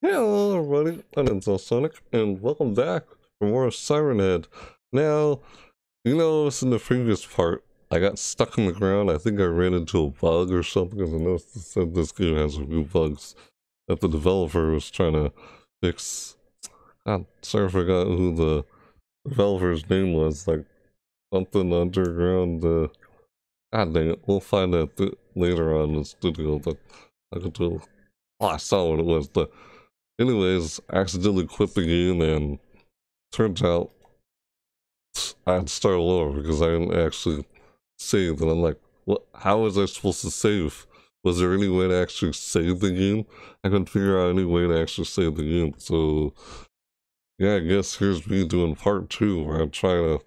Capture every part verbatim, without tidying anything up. Hello everybody, my name's Al Sonic, and welcome back for more Siren Head. Now, you notice in the previous part, I got stuck in the ground. I think I ran into a bug or something, because I noticed it said this game has a few bugs that the developer was trying to fix. God, sorry, I forgot who the developer's name was, like something underground. Uh, God dang it, we'll find that th later on in the studio, but I could do. Oh, I saw what it was, but anyways, I accidentally quit the game, and turns out I had to start all over because I didn't actually save. And I'm like, what? How was I supposed to save? Was there any way to actually save the game? I couldn't figure out any way to actually save the game. So, yeah, I guess here's me doing part two, where I'm trying to.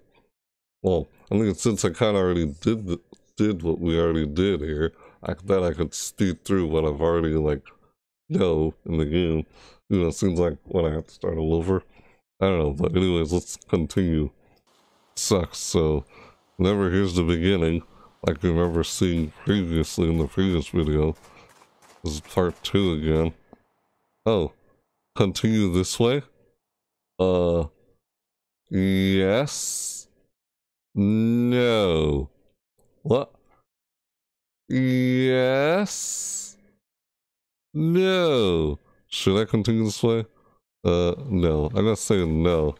Well, I think since I kind of already did did what we already did here, I thought I could speed through what I've already like. Go in the game, you know, it seems like when I have to start all over. I don't know, but anyways, let's continue. It sucks, so never here's the beginning, like you remember seeing previously in the previous video. This is part two again. Oh, continue this way? Uh, yes? No. What? Yes? No! Should I continue this way? Uh, no. I'm not saying no.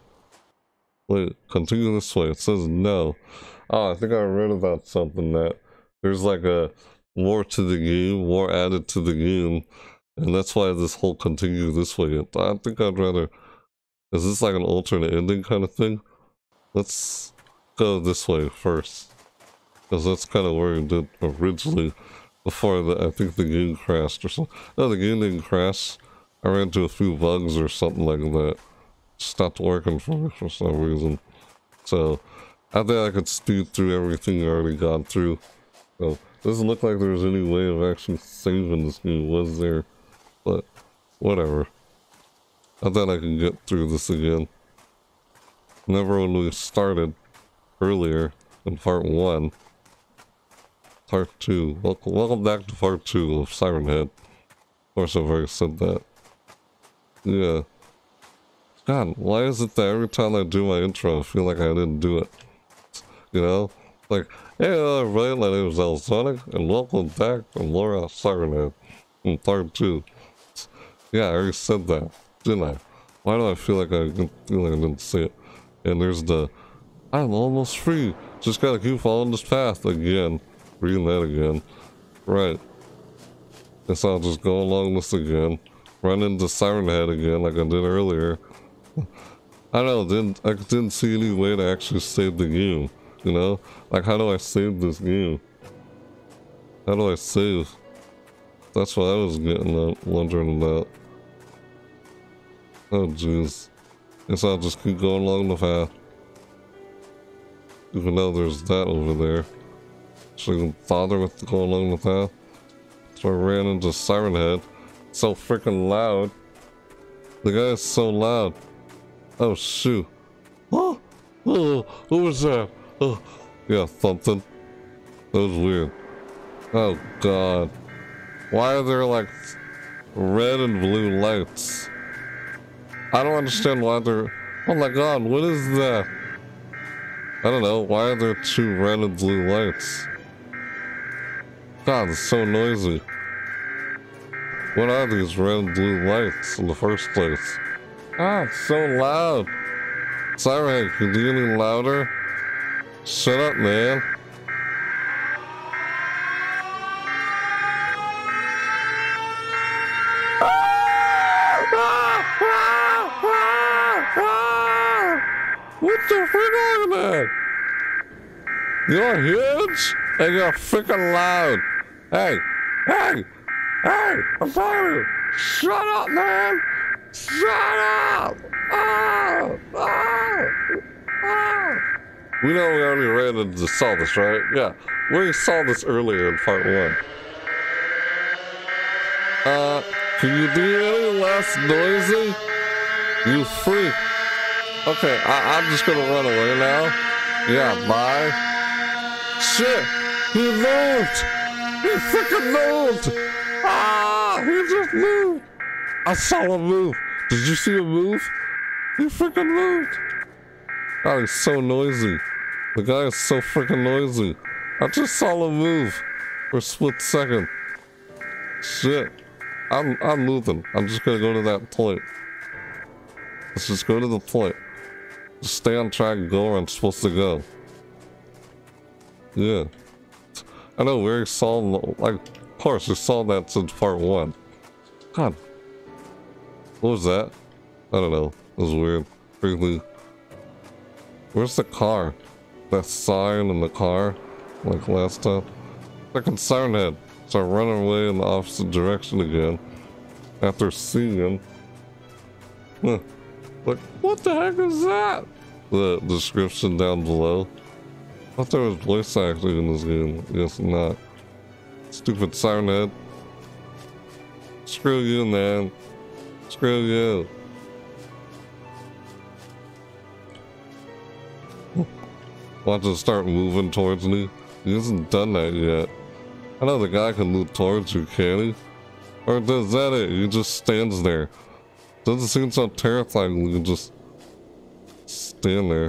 Wait, continue this way. It says no. Oh, I think I read about something that there's like a more to the game, more added to the game, and that's why this whole continue this way. I think I'd rather... Is this like an alternate ending kind of thing? Let's go this way first, because that's kind of where we did originally. Before the, I think the game crashed or something. No, the game didn't crash. I ran into a few bugs or something like that. Stopped working for me for some reason. So, I think I could speed through everything I already got through. So, doesn't look like there was any way of actually saving this game, was there? But, whatever. I thought I could get through this again. Never when we started earlier in part one. Part two. Welcome, welcome back to part two of Siren Head. Of course, I've already said that. Yeah. God, why is it that every time I do my intro, I feel like I didn't do it? You know, like, hey, everybody, my name is Al Sonic, and welcome back to Laura Siren Head in part two. Yeah, I already said that, didn't I? Why do I feel like I feel like I didn't say it? And there's the I'm almost free. Just gotta keep following this path again. Reading that again. Right. And so I'll just go along this again. Run into Siren Head again like I did earlier. I don't know, didn't, I didn't see any way to actually save the game. You know? Like, how do I save this game? How do I save? That's what I was getting at, wondering about. Oh, jeez. And so I'll just keep going along the path. Even though there's that over there. Shouldn't bother with going along the path. So I ran into Siren Head. So freaking loud. The guy is so loud. Oh shoot. Oh, oh, who was that? Oh, yeah, something. That was weird. Oh god. Why are there like red and blue lights? I don't understand why they're. Oh my god, what is that? I don't know. Why are there two red and blue lights? God, it's so noisy. What are these red and blue lights in the first place? Ah, it's so loud. Siren Head, can you do any louder? Shut up, man. What the frick are that? You're huge? And you're freaking loud. Hey, hey, hey, I'm telling you. Shut up, man. Shut up. Oh, oh, oh. We know we already ran into saw this, right? Yeah, we saw this earlier in part one. Uh, can you be any less noisy? You freak. Okay, I I'm just gonna run away now. Yeah, bye. Shit, he moved. He freaking moved! Ah, he just moved! I saw him move. Did you see him move? He freaking moved. Oh, he's so noisy. The guy is so freaking noisy. I just saw him move for a split second. Shit. I'm, I'm moving. I'm just gonna go to that point. Let's just go to the point. Just stay on track and go where I'm supposed to go. Yeah. I know we already saw, like, of course, we saw that since part one. God. What was that? I don't know. It was weird. Really. Where's the car? That sign in the car? Like last time? Second Siren Head. So I run away in the opposite direction again. After seeing him. Huh. Like, what the heck is that? The description down below. I thought there was voice acting in this game. I guess not. Stupid Siren Head. Screw you, man. Screw you. Watch it start moving towards me. He hasn't done that yet. I know the guy can move towards you, can he? Or does that it? He just stands there. Doesn't seem so terrifying when you just stand there.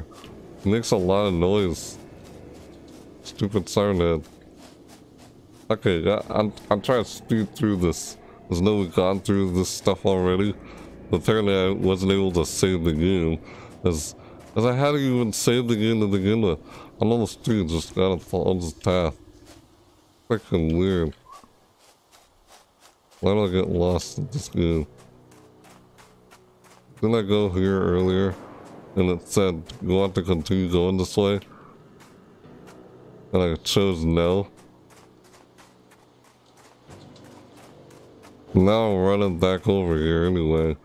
It makes a lot of noise. Stupid Siren Head. Okay, I, I'm, I'm trying to speed through this. There's no we've gone through this stuff already. Apparently I wasn't able to save the game. As, as I hadn't even saved the game to begin with. I'm almost through, just gotta follow this path. Freaking weird. Why do I get lost in this game? Didn't I go here earlier? And it said, you want to continue going this way? And I chose no. Now I'm running back over here anyway.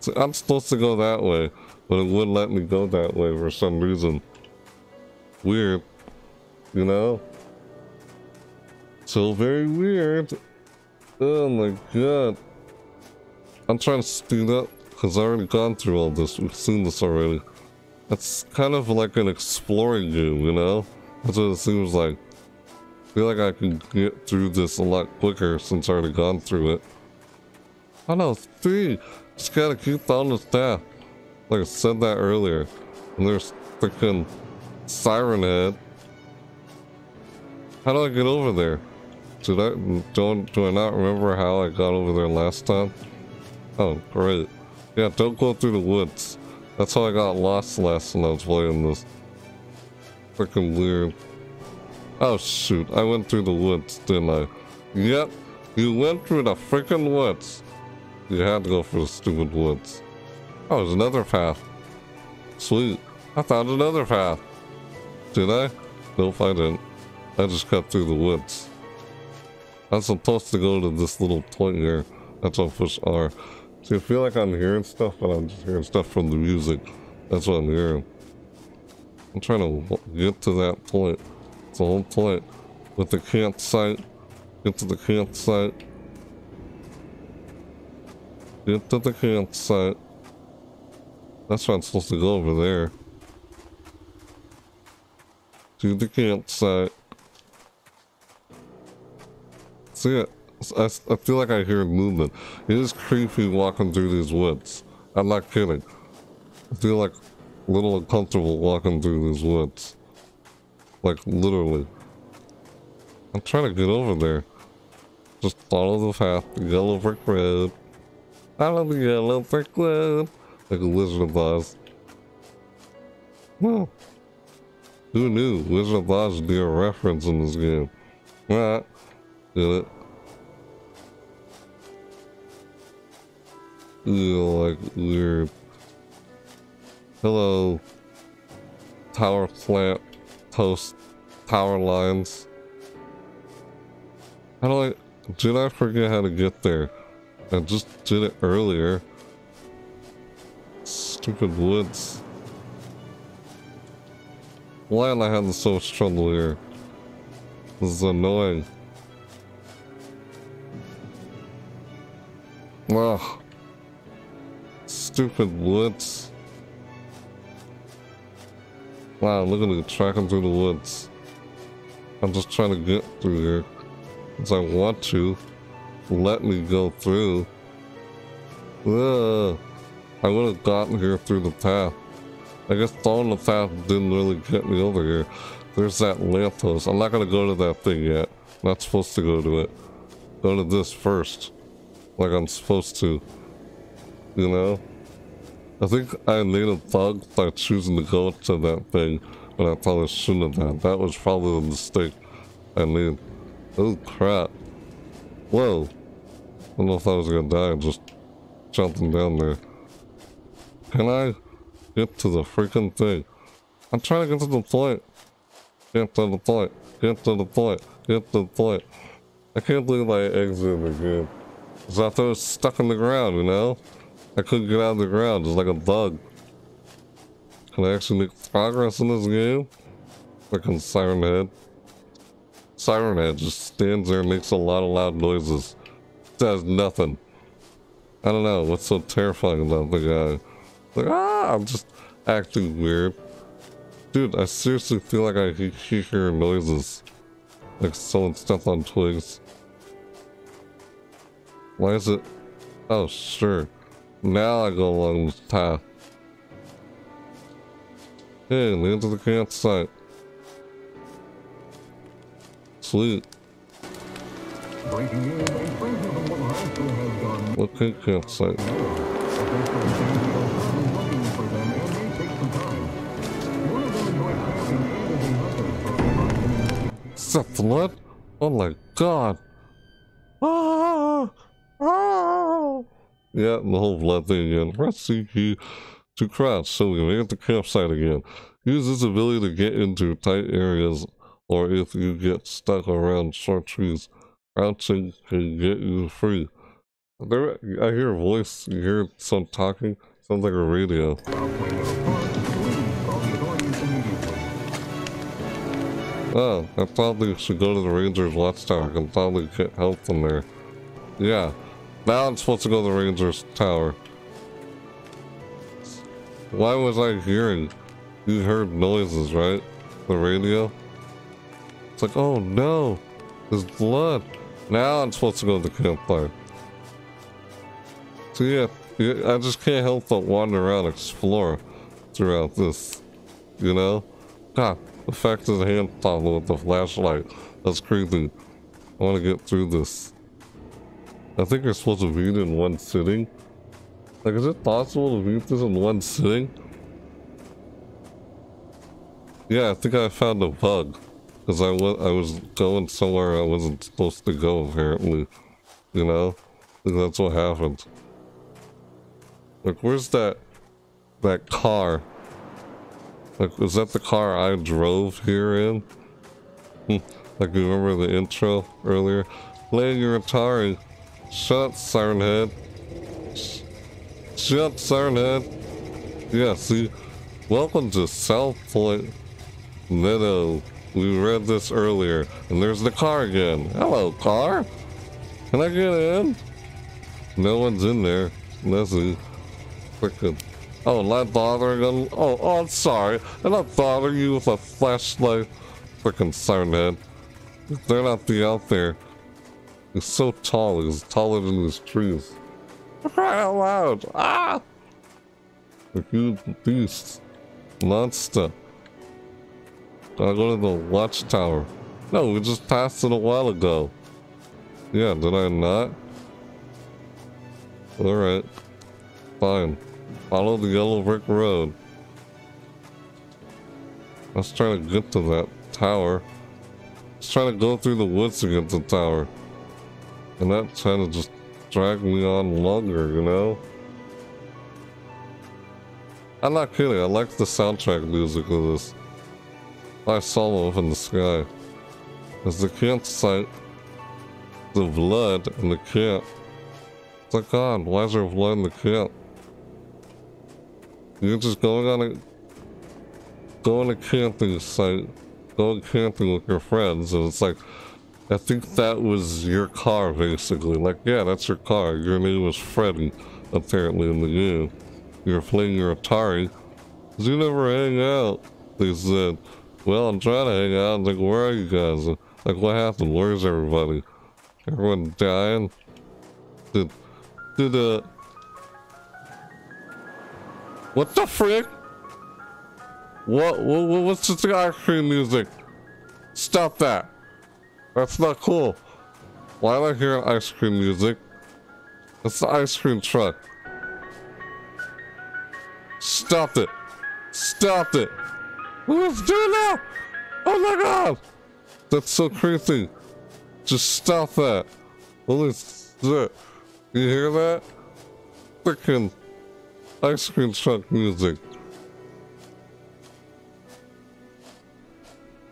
So I'm supposed to go that way, but it wouldn't let me go that way for some reason. Weird. You know? So very weird. Oh my god. I'm trying to speed up because I've already gone through all this. We've seen this already. That's kind of like an exploring game, you know? That's what it seems like. I feel like I can get through this a lot quicker since I've already gone through it. I know, three! Just gotta keep on the path. Like I said that earlier. And there's freaking Siren Head. How do I get over there? Did I, don't, do I not remember how I got over there last time? Oh, great. Yeah, don't go through the woods. That's how I got lost last when I was playing this. Freaking weird. Oh shoot, I went through the woods, didn't I? Yep, you went through the freaking woods. You had to go for the stupid woods. Oh, there's another path. Sweet, I found another path. Did I? Nope, I didn't. I just cut through the woods. I'm supposed to go to this little point here. That's what I push R. See, I feel like I'm hearing stuff, but I'm just hearing stuff from the music. That's what I'm hearing. I'm trying to get to that point. It's the whole point. With the campsite. Get to the campsite. Get to the campsite. That's where I'm supposed to go over there. To the campsite. See it? I, I feel like I hear movement. It is creepy walking through these woods. I'm not kidding. I feel like a little uncomfortable walking through these woods. Like, literally. I'm trying to get over there. Just follow the path, the yellow brick road. I love the yellow brick road. Like a Wizard of Oz. Well, who knew? Wizard of Oz would be a reference in this game. Alright. Get it? Ew, like weird. Hello. Tower plant, post, power lines. How do I, did I forget how to get there? I just did it earlier. Stupid woods. Why am I having so much trouble here? This is annoying. Ugh. Stupid woods. Wow, look at me tracking through the woods. I'm just trying to get through here. Because I want to. let me go through. Ugh. I would have gotten here through the path. I guess following the path didn't really get me over here. There's that lamppost. I'm not gonna go to that thing yet. I'm not supposed to go to it. Go to this first. Like I'm supposed to. You know? I think I made a bug by choosing to go to that thing, but I probably shouldn't have. That was probably the mistake I made. Oh crap. Whoa. I don't know if I was gonna die just jumping down there. Can I get to the freaking thing? I'm trying to get to the point. Get to the point. Get to the point. Get to the point. I can't believe I exited the game. Because I thought it was stuck in the ground, you know? I couldn't get out of the ground. It's like a bug. Can I actually make progress in this game? Freaking Siren Head. Siren Head just stands there and makes a lot of loud noises. Does nothing. I don't know what's so terrifying about the guy. Like, ah, I'm just acting weird. Dude, I seriously feel like I keep hearing noises. Like someone stepped on twigs. Why is it? Oh, sure. Now I go along this path. Hey, land to the campsite. Sweet. Okay, campsite. Is that blood? Oh my god. Ah, ah. Yeah, the whole blood thing again. Press C key to crouch so we can make it to campsite again. Use this ability to get into tight areas or if you get stuck around short trees. Crouching can get you free. There, I hear a voice, you hear some talking, sounds like a radio. Oh, I probably should go to the Ranger's Watchtower. I can probably get help from there. Yeah, now I'm supposed to go to the Ranger's Tower. Why was I hearing? You heard noises, right? The radio? It's like, oh no, there's blood. Now I'm supposed to go to the campfire. So yeah, I just can't help but wander around, explore throughout this, you know? God. The fact is, a hand problem with the flashlight. That's creepy. I want to get through this. I think you're supposed to beat it in one sitting. Like, is it possible to beat this in one sitting? Yeah, I think I found a bug. Because I, I was going somewhere I wasn't supposed to go, apparently. You know? I think that's what happened. Like, where's that... that car? Like, was that the car I drove here in? Like, you remember the intro earlier? Playing your Atari. Shut up, Siren Head. Sh Shut up, Siren Head. Yeah, see? Welcome to South Point Meadows. We read this earlier. And there's the car again. Hello, car. Can I get in? No one's in there. Let's see. Frickin'. Oh, not bothering him? Oh, oh, I'm sorry. They're not bothering you with a flashlight. Frickin' Siren Head. They're not be out there. He's so tall. He's taller than these trees. Cry out loud. Ah! The huge beast. Monster. Gotta go to the watchtower. No, we just passed it a while ago. Yeah, did I not? Alright. Fine. Follow the yellow brick road. I was trying to get to that tower. I was trying to go through the woods to get to the tower. And that's trying to just drag me on longer, you know? I'm not kidding, I like the soundtrack music of this. I saw up in the sky. There's the campsite, the blood in the camp. It's like, God, why is there blood in the camp? You're just going on a going to camping site, going camping with your friends, and it's like, I think that was your car basically. Like, yeah, that's your car. Your name was Freddy, apparently in the game. You're playing your Atari. Cause you never hang out. They said, well, I'm trying to hang out. I'm like, where are you guys? Like, what happened? Where's everybody? Everyone dying? to to the. What the frick? What, what what's the ice cream music? Stop that! That's not cool. Why am I hearing ice cream music? It's the ice cream truck. Stop it! Stop it! Who's doing that? Oh my god! That's so creepy. Just stop that. Holy shit. You hear that? Freaking ice cream truck music.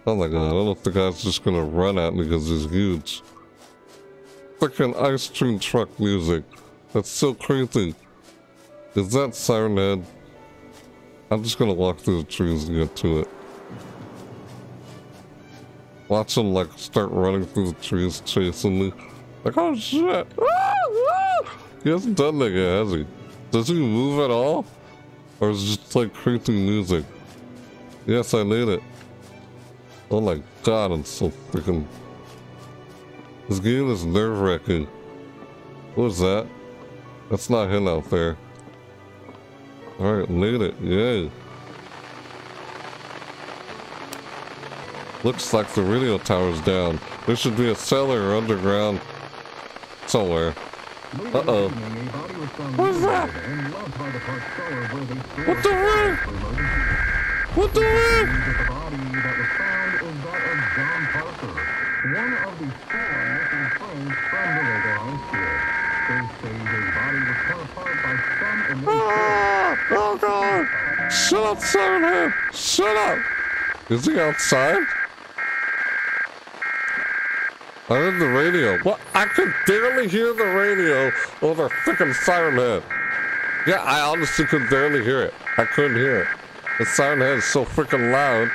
Oh my god, I don't know if the guy's just gonna run at me because he's huge. Freaking ice cream truck music. That's so crazy. Is that Siren Head? I'm just gonna walk through the trees and get to it. Watch him like start running through the trees chasing me. Like, oh shit! Woo! Woo! He hasn't done that yet, has he? Does he move at all? Or is it just like creepy music? Yes, I need it. Oh my god, I'm so freaking... This game is nerve-wracking. What was that? That's not him out there. Alright, made it. Yay. Looks like the radio tower's down. There should be a cellar or underground somewhere. Uh-oh. What is that? What the heck? What the heck? They say his body was torn apart by some emotion. Ah! Oh god! Shut up, Siren Head! Shut up! Is he outside? I heard the radio. What? I could barely hear the radio over frickin' Siren Head. Yeah, I honestly could barely hear it. I couldn't hear it. The Siren Head is so frickin' loud.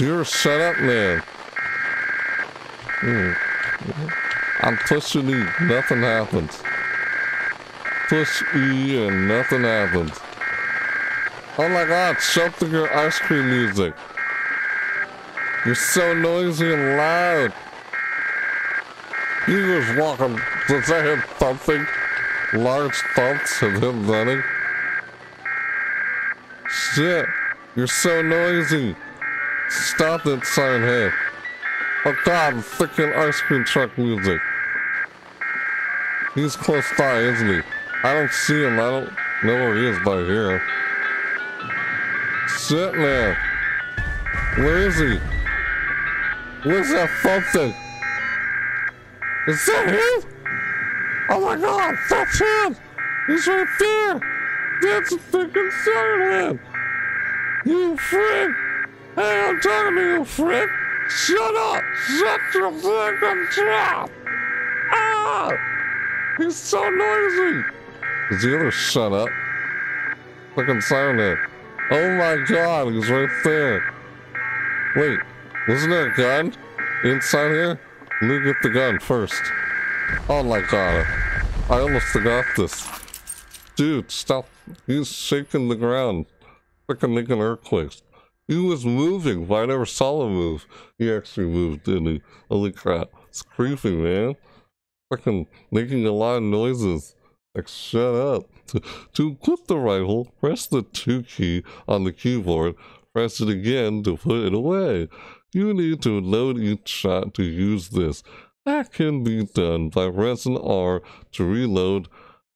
You're shut up, man. Mm. I'm pushing E, nothing happens. Push E and nothing happens. Oh my god, shut the your ice cream music. You're so noisy and loud. You just walk him. Was that him thumping? Large thumps of him running? Shit, you're so noisy. Stop it, Siren Head. Oh god, freaking ice cream truck music. He's close by, isn't he? I don't see him. I don't know where he is by here. Shit, man. Where is he? Where's that something? Is that him? Oh my god, that's him! He's right there! That's a freaking Siren Head! You freak! Hey, I'm talking to you, freak! Shut up! Shut your freaking trap! Ah! He's so noisy! Is he ever shut up? Freaking Siren Head. Oh my god, he's right there. Wait, wasn't there a gun inside here? Let me get the gun first. Oh my god. I almost forgot this. Dude, stop. He's shaking the ground. Freaking making earthquakes. He was moving, but I never saw him move. He actually moved, didn't he? Holy crap. It's creepy, man. Fucking making a lot of noises. Like, shut up. To, to equip the rifle, press the two key on the keyboard. Press it again to put it away. You need to load each shot to use this. That can be done by pressing R to reload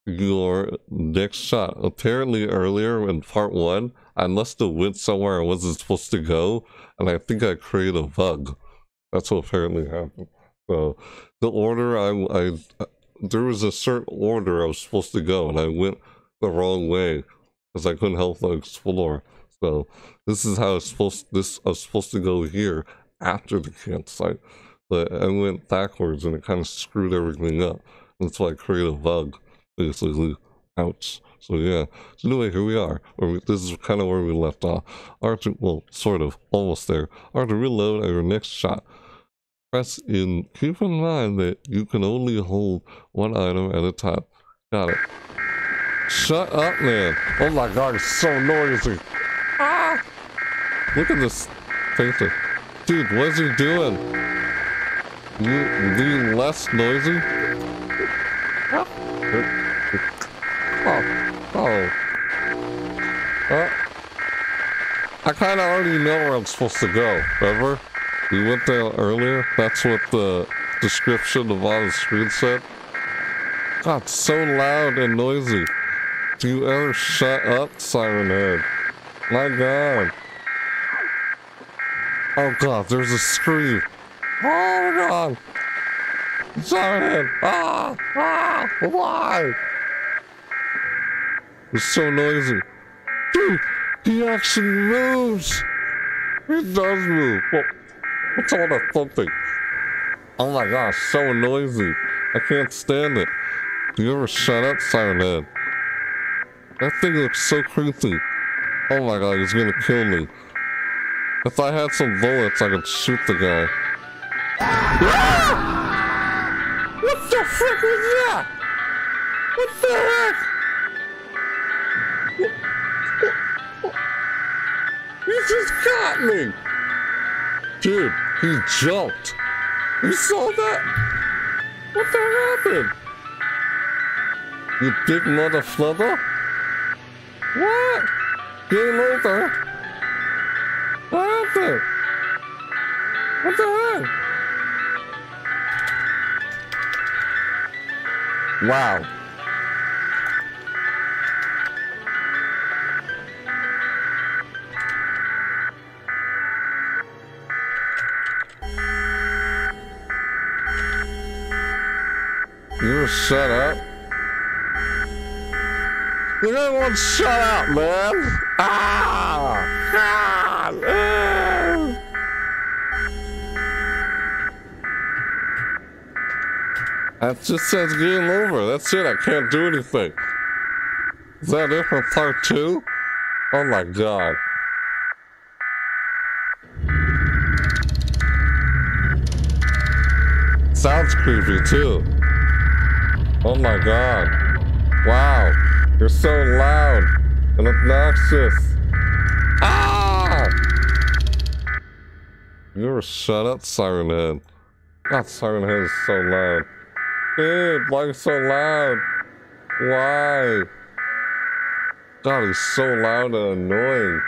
your next shot. Apparently earlier in part one, I must have went somewhere I wasn't supposed to go, and I think I created a bug. That's what apparently happened. So the order I, I there was a certain order I was supposed to go, and I went the wrong way because I couldn't help but explore. So this is how I was supposed this I was supposed to go here after the campsite, but I went backwards and it kind of screwed everything up. That's why I created a bug, basically. Ouch. So yeah, so anyway, here we are. This is kind of where we left off. R to, well, sort of, almost there. R to reload at your next shot. Press in, keep in mind that you can only hold one item at a time. Got it. Shut up, man. Oh my god, it's so noisy. Ah! Look at this painter. Dude, what is he doing? You, being less noisy? Oh. Oh. Uh, I kind of already know where I'm supposed to go, remember? We went there earlier. That's what the description of on the screen said. God, it's so loud and noisy. Do you ever shut up, Siren Head? My God. Oh God, there's a scream. Oh my God. Siren Head. Ah, ah, why? It's so noisy. Dude, he actually moves. He does move. Well, what's all that thumping? Oh my gosh, so noisy. I can't stand it. Do you ever shut up, Siren Head? That thing looks so creepy. Oh my God, he's gonna kill me. If I had some bullets, I could shoot the guy. Ah! What the frick was that? What the heck? You just got me! Dude, he jumped. You saw that? What the happened? You big mother flubber? What? Game over? What happened? What the heck? Wow. You were shut up? You don't want to shut up, man! Ah! Ah! Ah! That just says game over. That's it. I can't do anything. Is that it for part two? Oh my God. Sounds creepy too. Oh my God. Wow. You're so loud and obnoxious. Ah! You ever shut up, Siren Head? God, Siren Head is so loud. Dude, why are you so loud? Why? God, he's so loud and annoying.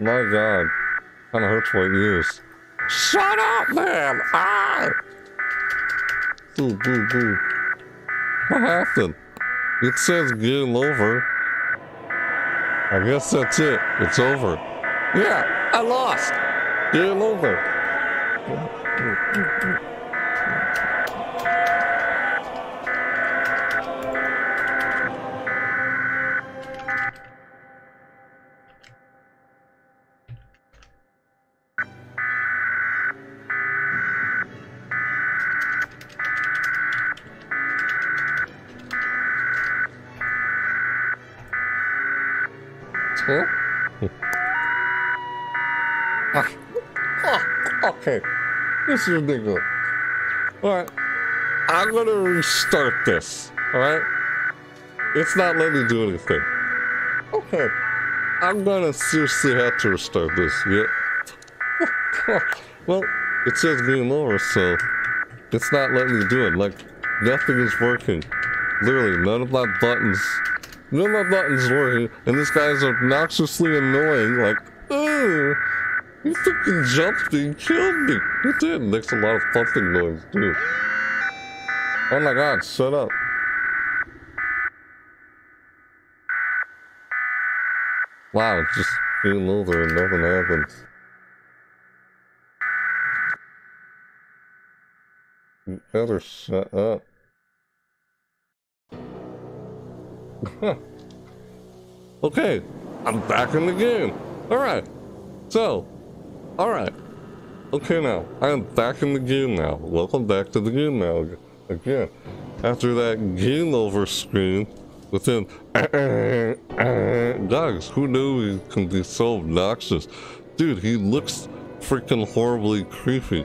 My God. Kinda hurts my ears. Shut up, man! Ah! Boo, boo, boo. What happened? It says game over. I guess that's it. It's over. Yeah, I lost. Game over. Huh? ah. Oh, okay, this is ridiculous. Alright, I'm gonna restart this, alright? It's not letting me do anything. Okay, I'm gonna seriously have to restart this, yeah? Well, it says game over, so it's not letting me do it. Like, nothing is working. Literally, none of my buttons. None of my buttons working, and this guy is obnoxiously annoying, like, oh, you fucking jumped me and killed me. You did. Makes a lot of thumping noise, too. Oh my God, shut up. Wow, just being over and nothing happens. You better shut up. Okay, I'm back in the game. Alright, so, alright. Okay now, I am back in the game now. Welcome back to the game now. Again, after that game over screen with him. Dogs, who knew he can be so obnoxious? Dude, he looks freaking horribly creepy.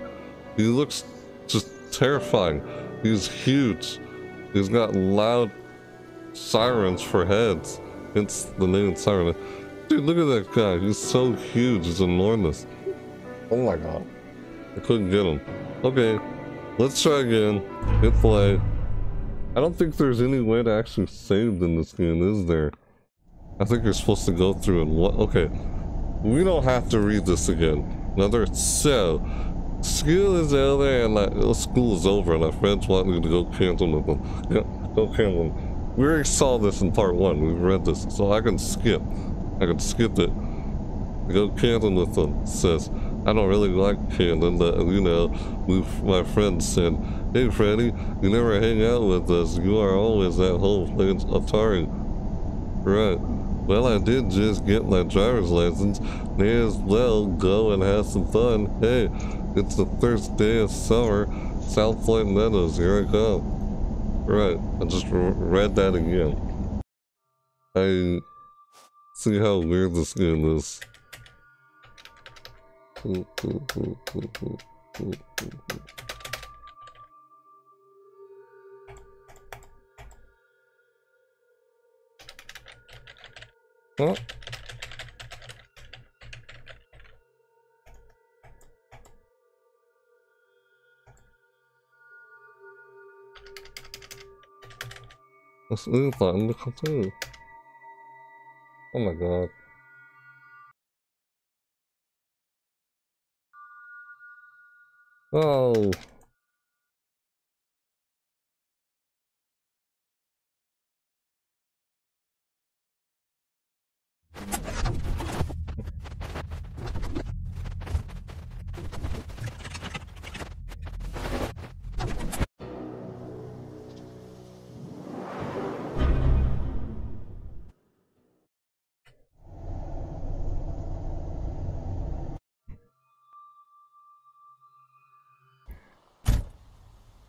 He looks just terrifying. He's huge. He's got loud sirens for heads. It's the name Siren. Dude, look at that guy. He's so huge. He's enormous. Oh my God. I couldn't get him. Okay. Let's try again. Hit play. I don't think there's any way to actually save in this game, is there? I think you're supposed to go through and what? Okay. We don't have to read this again. Another cell. School is over and like, oh, school is over and my friends want me to go cancel with them. Yeah, go cancel them. We already saw this in part one. We've read this. So I can skip. I can skip it. Go cancel with them. It says, I don't really like Cannon, but you know, we, my friend said, hey Freddy, you never hang out with us. You are always at home playing Atari. Right. Well, I did just get my driver's license. May as well go and have some fun. Hey, it's the first day of summer. South Point Meadows, here I come. Right. I just read that again. I see how weird this game is. Ooh, ooh, ooh, ooh, ooh, ooh, ooh. Huh? That's Evil Planet too. Oh my god. Oh.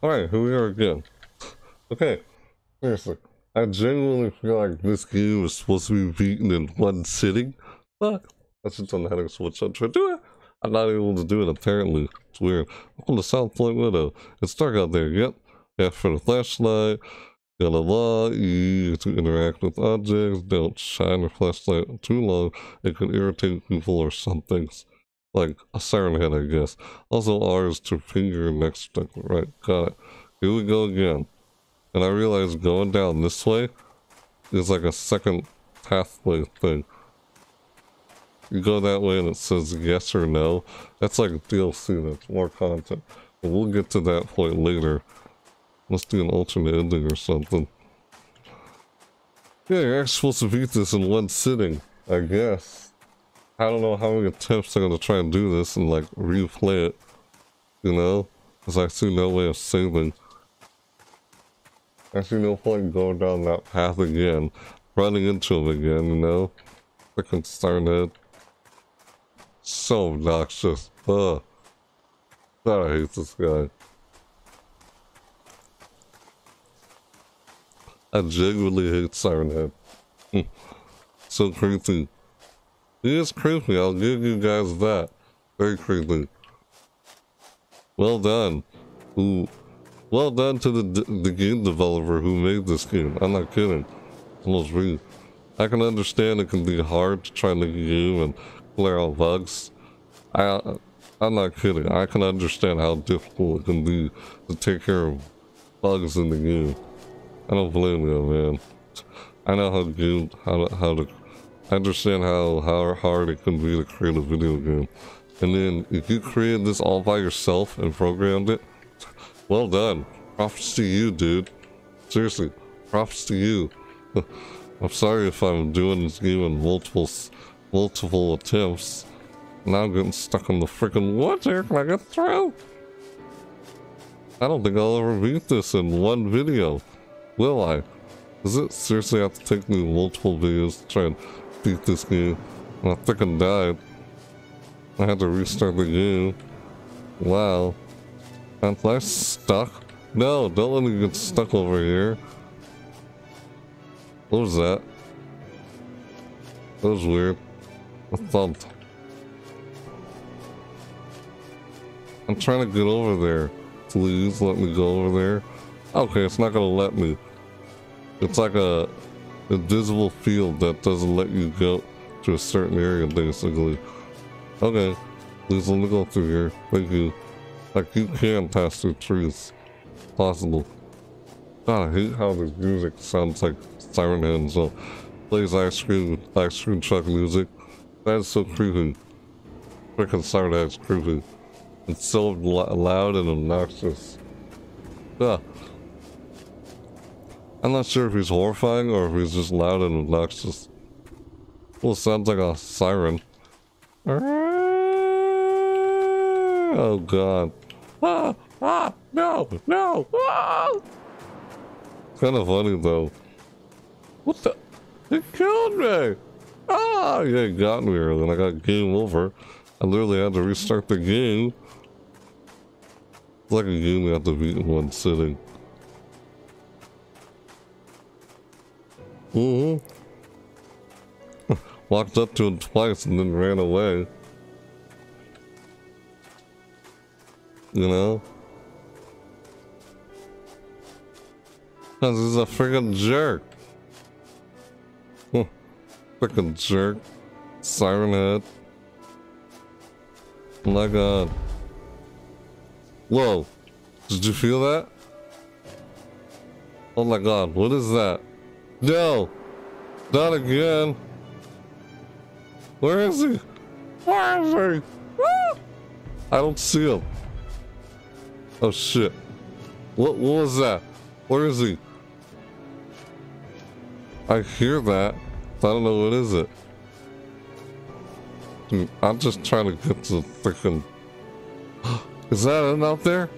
Alright, here we are again. Okay, seriously. I genuinely feel like this game was supposed to be beaten in one sitting, but I just don't know how to switch up to do it. I'm not able to do it apparently. It's weird. Welcome to South Point Meadows. It's dark out there, yep. Yeah, for the flashlight. Got a law, E to interact with objects. Don't shine your flashlight too long. It could irritate people or some things. Like a Siren Head, I guess. Also, R is to finger next to, right, got it. Here we go again. And I realized going down this way is like a second pathway thing. You go that way and it says yes or no. That's like D L C, that's more content. But we'll get to that point later. Let's do an alternate ending or something. Yeah, you're actually supposed to beat this in one sitting, I guess. I don't know how many attempts I'm gonna try and do this and like replay it, you know? Cause I see no way of saving. I see no point going down that path again, running into him again, you know? Freaking Siren Head. So obnoxious. Ugh. God, I hate this guy. I genuinely hate Siren Head. So creepy. He is creepy, I'll give you guys that. Very creepy. Well done. Ooh. Well done to the, the game developer who made this game. I'm not kidding. Almost read. I can understand it can be hard to try and make a game and clear out bugs. I, I'm not kidding. I can understand how difficult it can be to take care of bugs in the game. I don't blame you, man. I know how game, how to, how to I understand how, how hard it can be to create a video game. And then, if you created this all by yourself and programmed it, well done. Props to you, dude. Seriously, props to you. I'm sorry if I'm doing this game in multiple, multiple attempts. Now I'm getting stuck in the freaking water. Can I get through? I don't think I'll ever beat this in one video. Will I? Does it seriously have to take me multiple videos to try and beat this game? And I freaking died. I had to restart the game. Wow. Am I stuck? No, don't let me get stuck over here. What was that? That was weird. I thumped. I'm trying to get over there. Please let me go over there. Okay, it's not gonna let me. It's like a invisible field that doesn't let you go to a certain area, basically. Okay, please let me go through here. Thank you. Like, you can pass through trees. Possible. God, I hate how this music sounds like Siren Head, so plays ice cream, ice cream truck music. That's so creepy. Freaking Siren Head's creepy. It's so loud and obnoxious. Yeah. I'm not sure if he's horrifying or if he's just loud and obnoxious. Well, it sounds like a siren. Oh god. Ah, ah, no, no, ah. It's kind of funny though. What the? It killed me! Ah, yeah, it got me early and I got game over. I literally had to restart the game. It's like a game you have to beat in one sitting. Mm-hmm. Walked up to him twice and then ran away. You know? Cause he's a freaking jerk. Freaking jerk. Siren Head. My god. Whoa. Did you feel that? Oh my god, what is that? No! Not again! Where is he? Where is he? Ah! I don't see him. Oh shit. What, what was that? Where is he? I hear that. I don't know what is it. Dude, I'm just trying to get to the freaking... Is that him out there?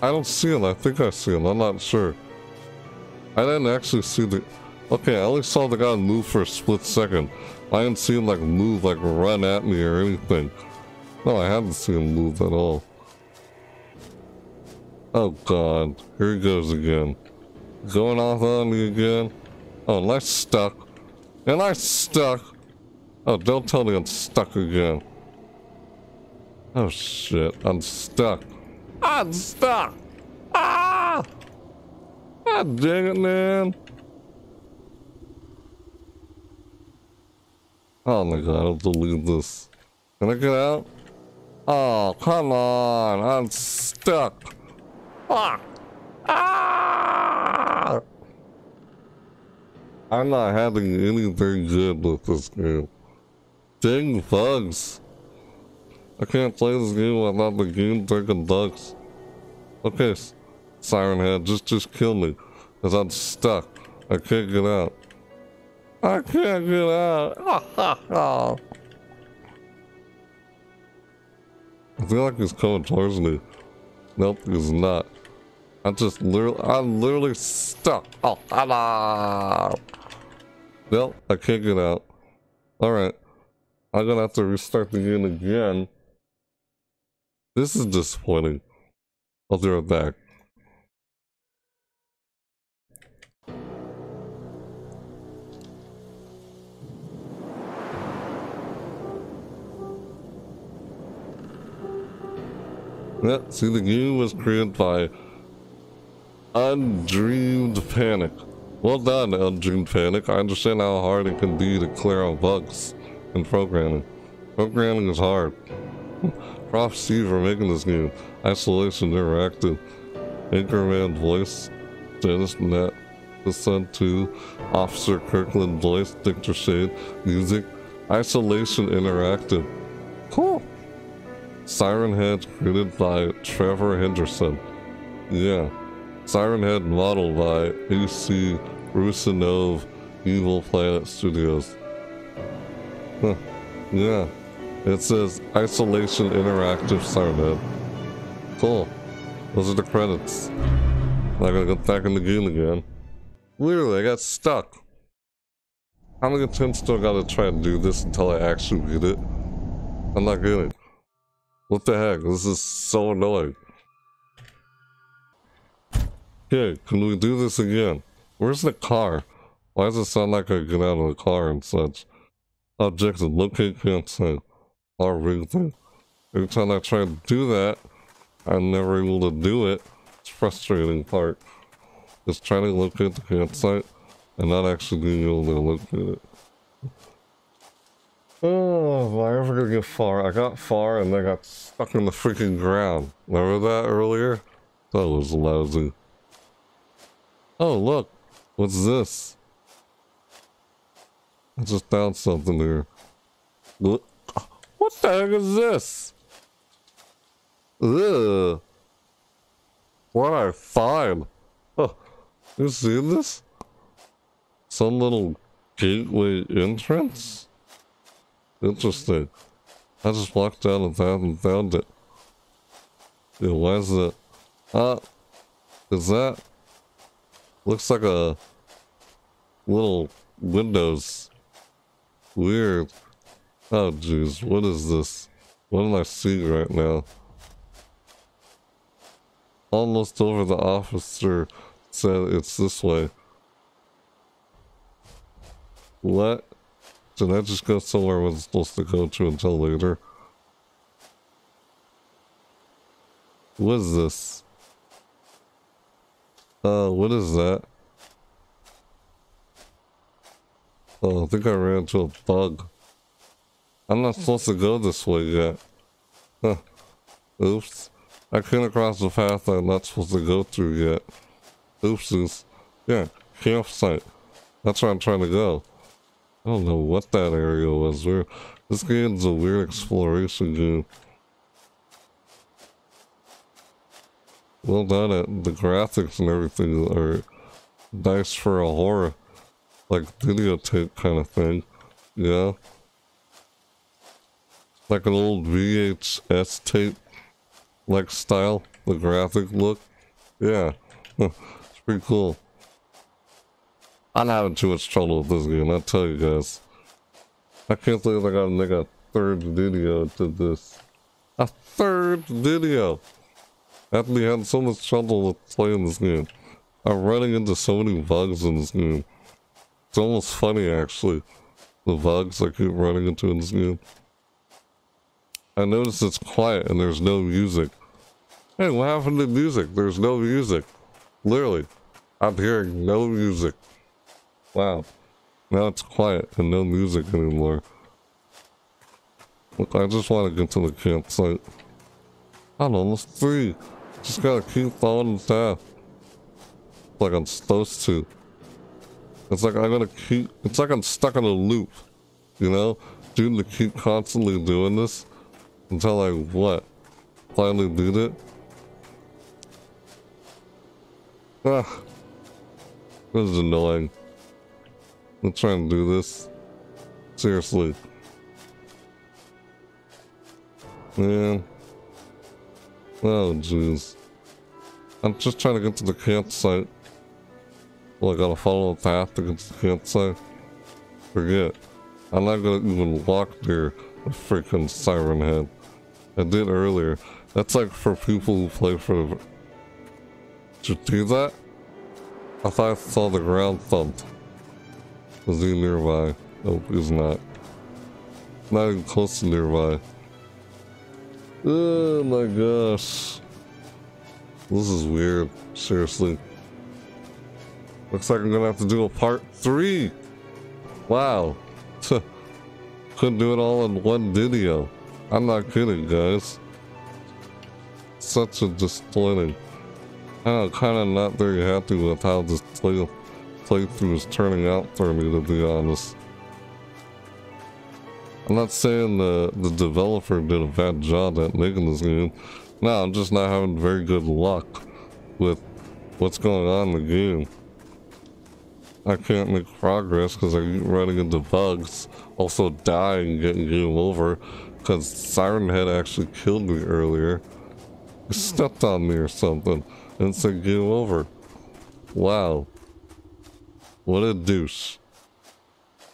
I don't see him. I think I see him. I'm not sure. I didn't actually see the... Okay, I only saw the guy move for a split second. I didn't see him like move, like run at me or anything. No, I haven't seen him move at all. Oh god, here he goes again. Going off on me again. Oh, and I'm stuck. And I'm stuck. Oh, don't tell me I'm stuck again. Oh shit, I'm stuck. I'm stuck! Ah! God dang it, man. Oh my god, I'll delete this. Can I get out? Oh, come on. I'm stuck. Ah. Ah. I'm not having anything good with this game. Dang bugs. I can't play this game without the game taking bugs. Okay, Siren Head, just just kill me. Cause I'm stuck. I can't get out. I can't get out. I feel like he's coming towards me. Nope, he's not. I'm just literally, I'm literally stuck. Oh, hello. Nope, I can't get out. Alright. I'm gonna have to restart the game again. This is disappointing. I'll do it back. Yeah, see, the game was created by Undreamed Panic. Well done, Undreamed Panic. I understand how hard it can be to clear out bugs in programming. Programming is hard. Props to you for making this game. Isolation Interactive. Anchorman voice, Dennis Net. The Sun two. Officer Kirkland voice, Victor Shade. Music, Isolation Interactive. Cool. Siren Head created by Trevor Henderson. Yeah. Siren Head modeled by A C Rusinov, Evil Planet Studios. Huh. Yeah. It says Isolation Interactive Siren Head. Cool. Those are the credits. I gotta get back in the game again. Literally, I got stuck. How many attempts do I gotta try and do this until I actually beat it? I'm not getting it. What the heck? This is so annoying. Okay, can we do this again? Where's the car? Why does it sound like I get out of the car and such? Objective, locate campsite. Or everything. Every time I try to do that, I'm never able to do it. It's frustrating part. Just trying to locate the campsite and not actually being able to locate it. Oh, am I ever gonna get far? I got far and I got stuck in the freaking ground. Remember that earlier? That was lousy. Oh, look. What's this? I just found something here. What the heck is this? Ugh. What I find? Oh, you see this? Some little gateway entrance? Interesting. I just walked down the path and found it. Yeah, why is it? Uh, is that? Looks like a little windows. Weird. Oh, jeez. What is this? What am I seeing right now? Almost over, the officer said it's this way. What? Did I just go somewhere I wasn't supposed to go to until later? What is this? Uh, what is that? Oh, I think I ran into a bug. I'm not supposed to go this way yet. Huh. Oops. I came across the path I'm not supposed to go through yet. Oopsies. Yeah, campsite. That's where I'm trying to go. I don't know what that area was. We're, this game's a weird exploration game. Well done at the graphics and everything are nice for a horror, like videotape kind of thing. Yeah. Like an old V H S tape. Like style, the graphic look. Yeah, it's pretty cool. I'm having too much trouble with this game, I'll tell you guys. I can't believe I gotta make a third video to this. A third video! After we had so much trouble with playing this game. I'm running into so many bugs in this game. It's almost funny, actually. The bugs I keep running into in this game. I notice it's quiet and there's no music. Hey, what happened to music? There's no music. Literally, I'm hearing no music. Wow. Now it's quiet and no music anymore. Look, I just want to get to the campsite. I'm almost free. Just gotta keep following the path. Like I'm supposed to. It's like I'm gonna keep, it's like I'm stuck in a loop. You know? Due to keep constantly doing this. Until I, what? Finally did it? Ah. This is annoying. I'm trying to do this. Seriously. Man. Oh, jeez. I'm just trying to get to the campsite. Well, I gotta follow a path to get to the campsite. Forget. I'm not gonna even walk there. A freaking Siren Head. I did earlier. That's like for people who play for... Did you do that? I thought I saw the ground thump. Was he nearby? Nope, he's not. Not even close to nearby. Oh my gosh. This is weird. Seriously. Looks like I'm gonna have to do a part three. Wow. Couldn't do it all in one video. I'm not kidding, guys. Such a disappointing. I'm kind of not very happy with how this play playthrough is turning out for me, to be honest. I'm not saying the, the developer did a bad job at making this game. No, I'm just not having very good luck with what's going on in the game. I can't make progress because I keep running into bugs. Also dying, getting game over because Siren Head actually killed me earlier. He stepped on me or something and said game over. Wow. What a douche.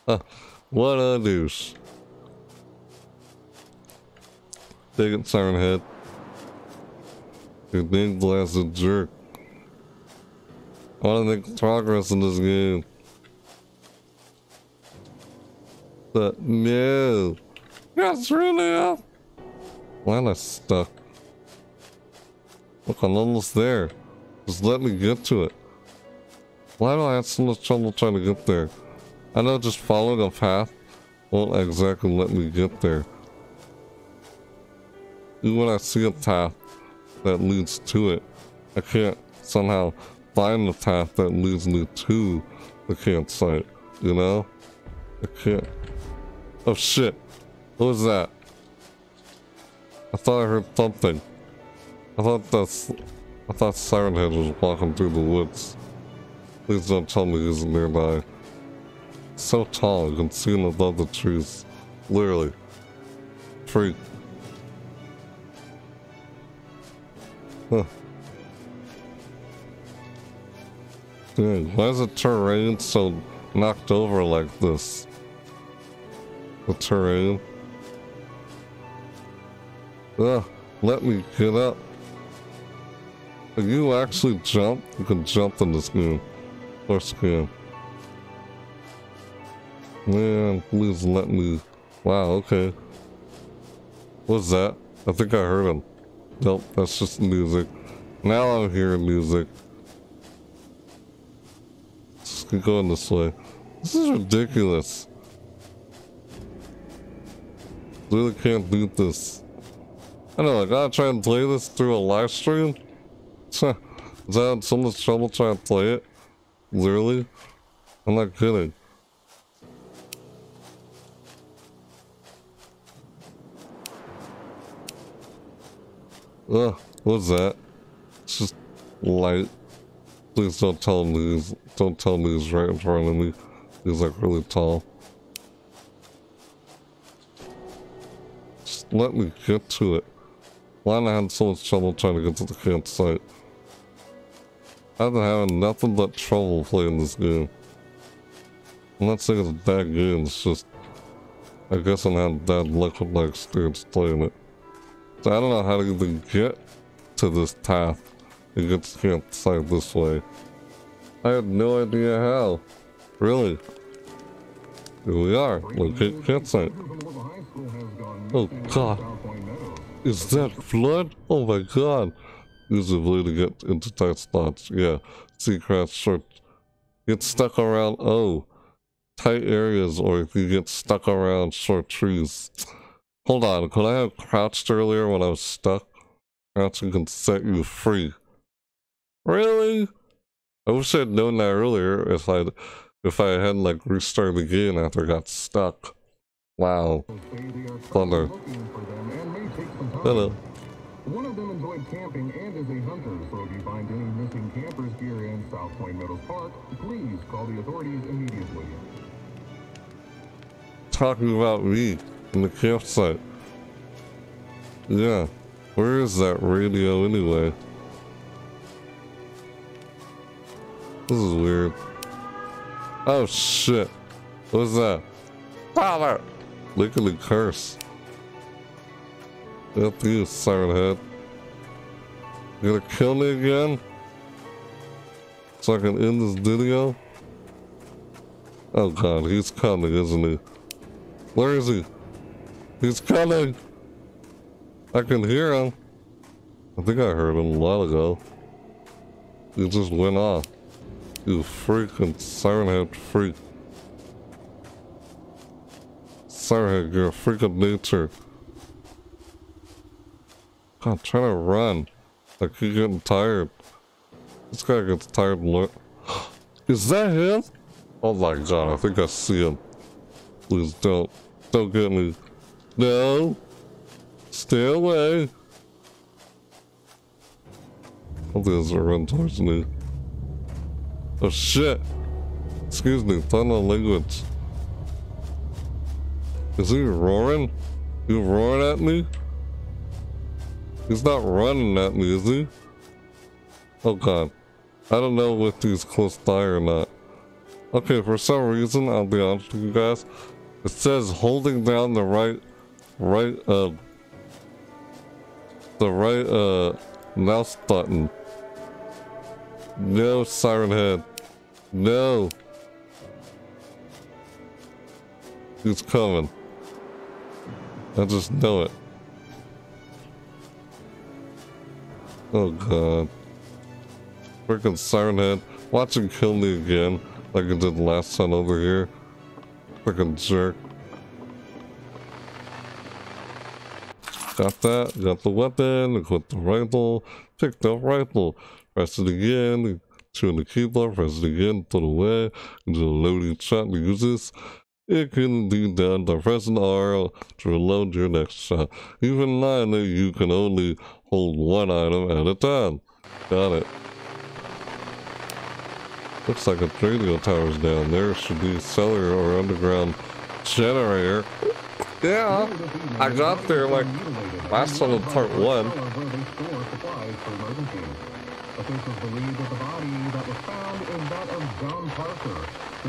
Huh. What a douche. Take it, Siren Head. Your big blasted jerk. I want to make progress in this game. But no. That's really up. Why am I stuck? Look, I'm almost there. Just let me get to it. Why do I have so much trouble trying to get there? I know just following a path won't exactly let me get there. Even when I see a path that leads to it, I can't somehow find the path that leads me to the campsite, you know? I can't. Oh shit. What was that? I thought I heard something. I thought that's... I thought Siren Head was walking through the woods. Please don't tell me he's nearby. So tall, you can see him above the trees. Literally. Freak. Huh. Dang, why is the terrain so knocked over like this? The terrain. Ugh, let me get up. If you actually jump, you can jump in this game. First game. Man, please let me... Wow, okay. What's that? I think I heard him. Nope, that's just music. Now I'm hearing music. Just keep going this way. This is ridiculous. Really can't beat this. I know, I gotta try and play this through a live stream? Is that in so much trouble trying to play it? Literally? I'm not kidding. Ugh, what's that? It's just light. Please don't tell me he's, don't tell me he's right in front of me. He's like really tall. Just let me get to it. Why am I having so much trouble trying to get to the campsite? I've been having nothing but trouble playing this game. I'm not saying it's a bad game, it's just... I guess I'm having bad luck with my experience playing it. So I don't know how to even get to this path and get to the campsite this way. I had no idea how. Really. Here we are, locate campsite. Oh god. Is that flood? Oh my god. Use the ability to get into tight spots. Yeah. Sea crash short. Get stuck around, oh. Tight areas, or if you get stuck around short trees. Hold on, could I have crouched earlier when I was stuck? Crouching can set you free. Really? I wish I had known that earlier if I if I hadn't like restarted the game after I got stuck. Wow. Thunder. Hello. One of them enjoyed camping and is a hunter, so if you find any missing campers here in South Point Meadows Park, please call the authorities immediately. Talking about me in the campsite. Yeah, where is that radio anyway? This is weird. Oh shit. What's that? Father! Lickily curse. Up to you, Siren Head. You gonna kill me again? So I can end this video? Oh god, he's coming, isn't he? Where is he? He's coming! I can hear him. I think I heard him a while ago. He just went off. You freaking Siren Head freak. Siren Head, you're a freak of nature. I'm trying to run. I keep getting tired. This guy gets tired and look. Is that him? Oh my god, I think I see him. Please don't. Don't get me. No. Stay away. Hopefully there's a run towards me. Oh shit. Excuse me, thunder language. Is he roaring? You roaring at me? He's not running at me, is he? Oh god. I don't know if he's close by or not. Okay, for some reason, I'll be honest with you guys. It says holding down the right, right, uh, the right, uh, mouse button. No, Siren Head. No. He's coming. I just know it. Oh god. Freaking Siren Head. Watch him kill me again, like I did last time over here. Freaking jerk. Got that. Got the weapon. Equip the rifle. Pick the rifle. Press it again. Choose the keyboard, press it again, put away, into the loading shot to use this. It can be done by pressing R to reload your next shot. Even minor, you can only hold one item at a time. Got it. Looks like a radio tower's down there. Should be a cellar or underground generator. Yeah, I got there like last time in part one. Officials believe that the body that was found is that of John Parker,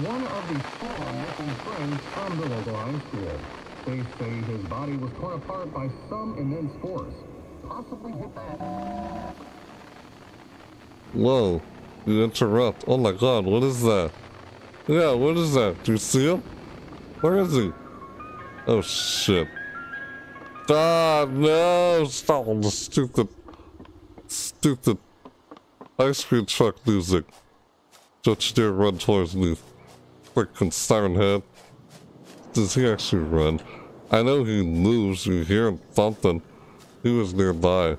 one of the four missing friends from the local high school. They say his body was torn apart by some immense force. Possibly hit that. Whoa, you interrupt. Oh my god, what is that? Yeah, what is that? Do you see him? Where is he? Oh shit. God, no! Stop on the stupid, stupid ice cream truck music. Judge Deer run towards me. Freaking Siren Head. Does he actually run? I know he moves, you hear him thumping. He was nearby.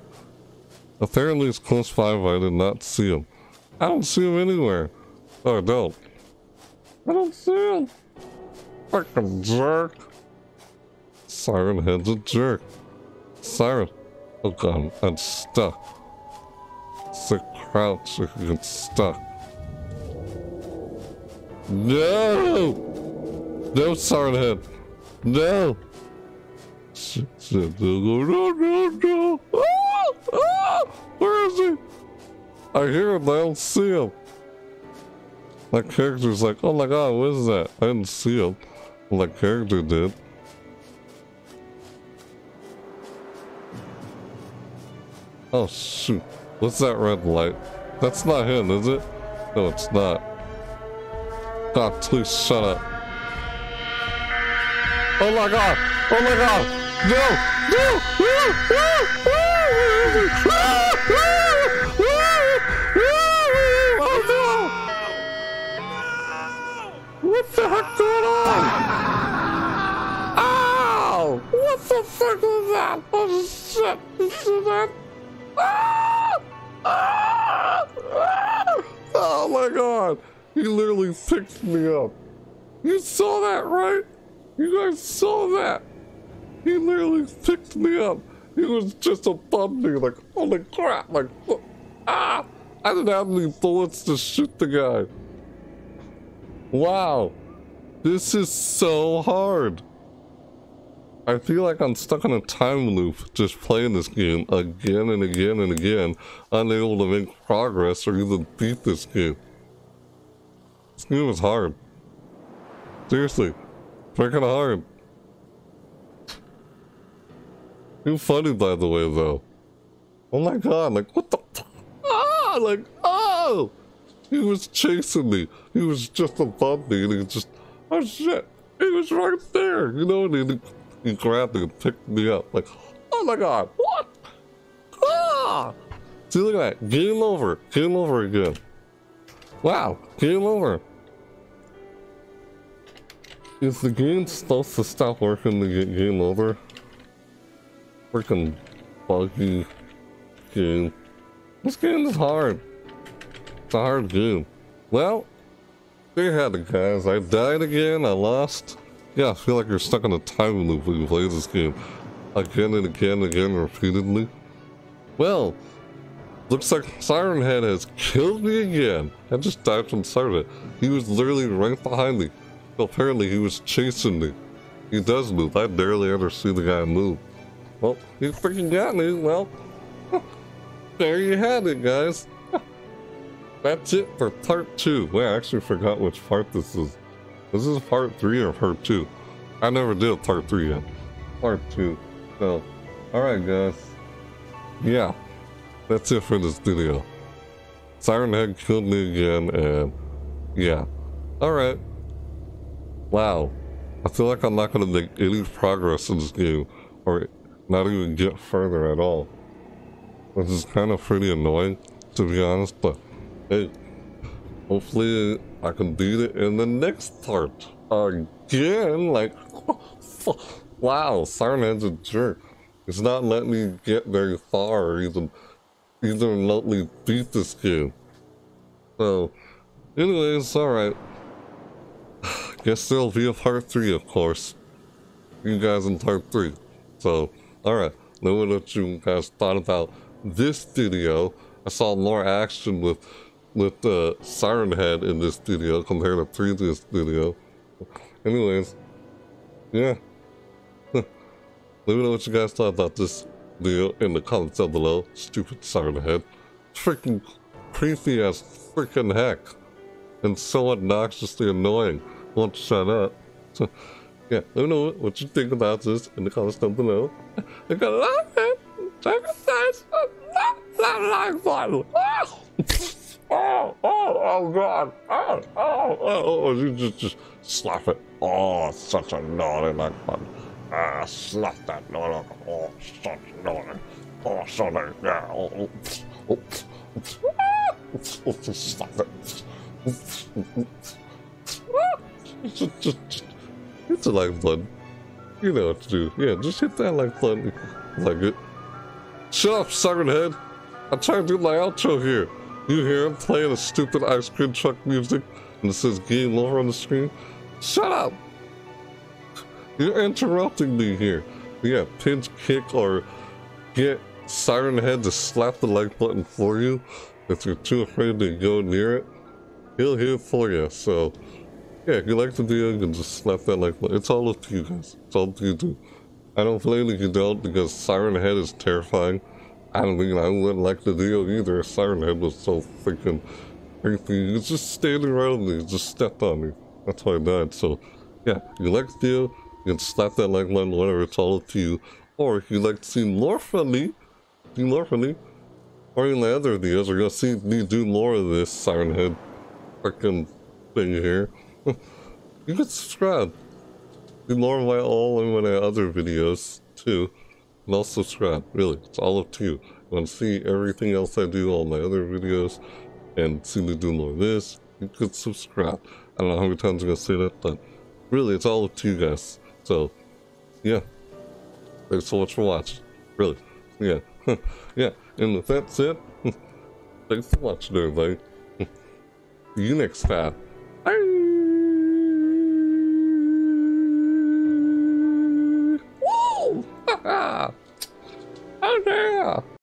Apparently he's close by, but I did not see him. I don't see him anywhere. Oh, I don't. I don't see him. Freaking jerk. Siren Head's a jerk. Siren. Oh god, I'm stuck. Sick crouch if you get stuck. No! No, Siren Head. No! Shit, shit, no, no, no, no! Ah! Ah! Where is he? I hear him, I don't see him. My character's like, oh my god, what is that? I didn't see him. My character did. Oh shoot, what's that red light? That's not him, is it? No, it's not. God, please shut up. Oh my god! Oh my god! No! No! Oh no! What the heck going on? Ow! What the fuck was that? Oh shit! You see that? Ah! Ah! Ah! Oh my god, he literally picked me up. You saw that, right? You guys saw that. He literally picked me up. He was just above me, like, holy crap, like, ah! I didn't have any bullets to shoot the guy. Wow, this is so hard. I feel like I'm stuck in a time loop just playing this game again and again and again, unable to make progress or even beat this game. This game is hard. Seriously, freaking hard. Too funny, by the way, though. Oh my god, like, what the fuck? Ah, like, oh! He was chasing me. He was just above me and he just, oh shit, he was right there, you know, and he, he grabbed me and picked me up, like, oh my god, what? Ah! See, look at that, game over, game over again. Wow, game over. Is the game supposed to stop working to get game over? Freaking buggy game. This game is hard. It's a hard game. Well, there you have it, guys. I died again, I lost. Yeah, I feel like you're stuck in a time loop when you play this game again and again and again repeatedly. Well, looks like Siren Head has killed me again. I just died from Siren Head. He was literally right behind me. Well, apparently he was chasing me. He does move. I barely ever see the guy move. Well, he freaking got me. Well, there you had it, guys. That's it for part two. Wait, I actually forgot which part this is. This is part three or part two? I never did part three yet. Part two. So, alright guys. Yeah. That's it for this video. Siren Head killed me again and yeah. Alright. Wow. I feel like I'm not going to make any progress in this game or not even get further at all. Which is kind of pretty annoying to be honest, but hey. Hopefully I can beat it in the next part again. Like, wow, Siren Head's a jerk. It's not letting me get very far or even, even remotely beat this game. So, anyways, alright. Guess there'll be a part three, of course. You guys in part three. So, alright. Let me know what you guys thought about this video. I saw more action with with uh, Siren Head in this video compared to previous video. Anyways, yeah. Let me know what you guys thought about this video in the comments down below. Stupid Siren Head. Freaking creepy as freaking heck. And so obnoxiously annoying. Won't shut up. So, yeah, let me know what you think about this in the comments down below. I got a lot of it. Check it out. Not like oh, oh, oh, God. Oh, oh, oh, oh, you just, just slap it. Oh, such a naughty like one. Ah, slap that naughty. Oh, such naughty. Oh, such a yeah. Oh, oh, oh, slap it. Just, just, just hit the like button. You know what to do. Yeah, just hit that like button. Like it. Shut up, Siren Head. I'm trying to do my outro here. You hear him playing the stupid ice cream truck music, and it says game over on the screen. Shut up! You're interrupting me here. Yeah, pinch, kick, or get Siren Head to slap the like button for you. If you're too afraid to go near it, he'll hit it for you. So, yeah, if you like the video, you can just slap that like button. It's all up to you guys. It's all up to you too. I don't blame you don't, because Siren Head is terrifying. I mean, I wouldn't like the deal either. Siren Head was so freaking creepy. He was just standing right on me. He just stepped on me. That's why I died. So, yeah, if you like the deal, you can slap that like button, whatever, it's all up to you. Or if you'd like to see more from me, see more from me, or in the other videos, you're going to see me do more of this Siren Head freaking thing here. You can subscribe. Do more of my all and my other videos, too. And also subscribe, really, it's all up to you. You want to see everything else I do, all my other videos, and see me do more of this, you could subscribe. I don't know how many times I'm going to say that, but really, it's all up to you guys. So, yeah. Thanks so much for watching. Really. Yeah. Yeah. And if that's it, thanks for watching, everybody. See you next time. Bye! Oh, yeah.